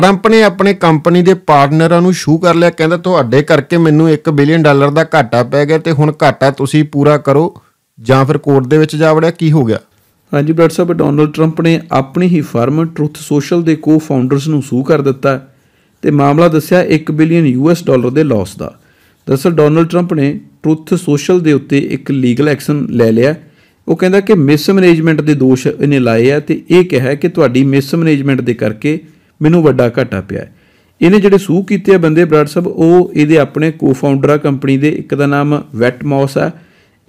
Trump ने अपने company के पार्टनरों को शू कर लिया, कहता तुहाडे करके मैनू $1 बिलियन का घाटा पै गया, तो हुण घाटा तुसीं पूरा करो जां फिर कोर्ट दे विच जा वड़िया। की हो गया? हाँ जी ब्रैट साहब, डोनल्ड ट्रंप ने अपनी ही फर्म ट्रुथ सोशल के को फाउंडरस नूं सू कर दिता ते मामला दस्सिया $1 बिलियन के लॉस का। दरअसल डोनल्ड ट्रंप ने ट्रुथ सोशल के उत्ते एक लीगल एक्शन ले लिया। वो कहता कि मिसमैनेजमेंट के दोष इन्हें लाए है तो यह कहा कि तुहाडी मिसमैनेजमेंट दे करके मैनूं वड्डा घाटा पिया। इन्हें जिहड़े सूह कीते बंदे ब्राट साहब वो ये अपने को फाउंडर कंपनी के, एक का नाम वैट मॉस है,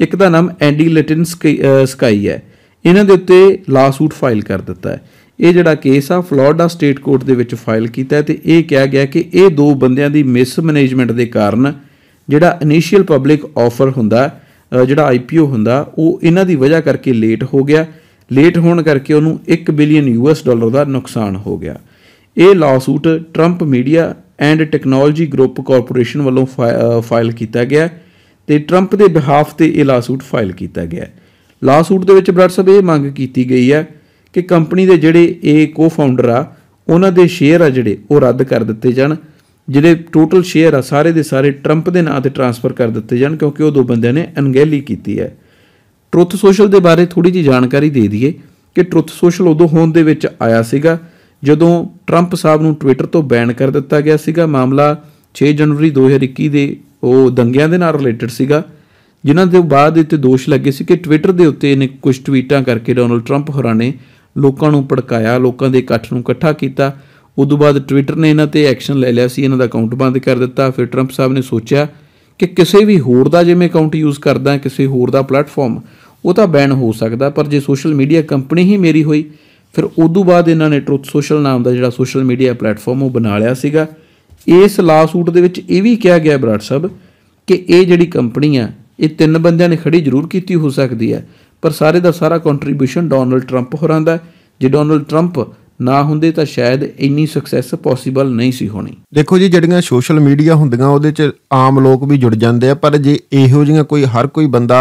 एक का नाम एंडी लैटिनस स्काई है। इन्हां दे उत्ते लासूट फाइल कर दिता है। ये जिहड़ा केस आ फ्लोरिडा स्टेट कोर्ट दे विच फाइल कीता है। तो यह कहा गया कि ये दो बंदियां दी मिसमैनेजमेंट के कारण जिहड़ा इनिशियल पब्लिक ऑफर हुंदा, जिहड़ा IPO हुंदा, वो इन्हां दी वजह करके लेट हो गया। लेट होने करके उन्होंने $1 बिलियन का नुकसान हो गया। ये lawsuit Trump media and technology group corporation वालों फाइल किया गया तो ट्रंप के बिहाफ से यह लॉसूट फाइल किया गया। लॉसूट के ब्राट साहब ये मांग की गई है कि कंपनी के जोड़े ये को फाउंडर आ उन्होंने शेयर आ जोड़े वो रद्द कर दिते जाण, जोड़े टोटल शेयर आ सारे के सारे ट्रंप के नाँ से ट्रांसफर कर दिते जाण, क्योंकि वो दो बंद ने अनगहली की है। ट्रुथ सोशल के बारे थोड़ी जी जानकारी दे दीए कि ट्रुथ सोशल उदों होंद दे विच आया सीगा जदों ट्रंप साहब नूं ट्विटर तो बैन कर दिता गया सीगा। मामला 6 जनवरी 2021 के वो दंगियां दे नाल रिलेटेड सीगा, जिन्हां दे बाद इत्ते दोष लगे सी कि ट्विटर दे उत्ते इहने कुछ ट्वीटां करके डोनल्ड ट्रंप होरां ने लोकां नूं भड़काया, लोकां दे इकट्ठ नूं इकट्ठा कीता। उदों बाद ट्विटर ने इन्हां ते एक्शन ले लिया सी, इन्हां दा अकाउंट बंद कर दिता। फिर ट्रंप साहब ने सोचिया कि किसी भी होर दा जिवें अकाउंट यूज़ करदा किसी होर दा प्लेटफॉर्म वो तो बैन हो सकदा, पर जे सोशल मीडिया कंपनी ही मेरी होई। फिर उदों बाद इन्हां ने ट्रुथ सोशल नाम का जिहड़ा सोशल मीडिया प्लेटफॉर्म वो बना लिया सीगा। इस लासूट दे विच इह वी कहा गया बराड़ साहब कि ये जिहड़ी कंपनी आ ये 3 बंदियां ने खड़ी जरूर की हो सकती है, पर सारे का सारा कॉन्ट्रीब्यूशन डोनल्ड ट्रंप होरां दा। जे डोनल्ड ट्रंप ना होंदे तो शायद इन्नी सक्सैस पॉसीबल नहीं सी होनी। देखो जी, जिहड़ियां सोशल मीडिया हुंदियां उहदे च आम लोग भी जुड़ जाते हैं, पर जे इहो जिहा कोई हर कोई बंदा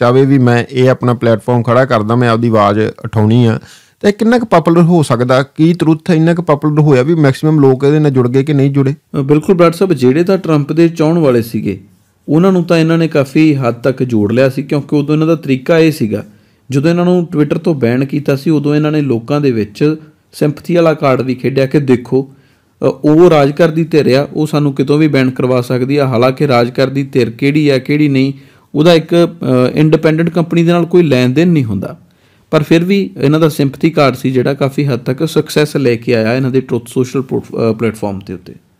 चाहे भी मैं ये अपना प्लेटफॉर्म खड़ा करदा, मैं आपदी आवाज़ उठाउणी आ, तो कितना क पॉपुलर हो सकता? की ट्रुथ इन्ना क पॉपुलर होया भी मैक्सिमम लोग इहदे नाल जुड़ गए कि नहीं जुड़े? बिल्कुल ब्राट साहब, जिहड़े तां ट्रंप दे चाहण वाले सीगे उन्होंने तो इन्हों ने काफ़ी हद तक जोड़ लिया सी, क्योंकि उदों इन्हों का तरीका ये सीगा जो इन्हों ट्विटर तो बैन किया सी उदों इन्होंने लोगों के विच सिंपथी वाला कार्ड भी खेडिया कि देखो वो राज करदी धिर आ, वो सानूं कितों भी बैन करवा सकती है। हालांकि राज करदी धिर किहड़ी आ किहड़ी नहीं उहदा एक इंडिपेंडेंट कंपनी दे नाल कोई लैन देन नहीं हुंदा, पर फिर भी इन्हों का सिंपथी कार्ड सी जिहड़ा काफ़ी हद तक सक्सैस लेके आया इन्हों दे ट्रुथ सोशल प्लेटफॉर्म के उत्ते।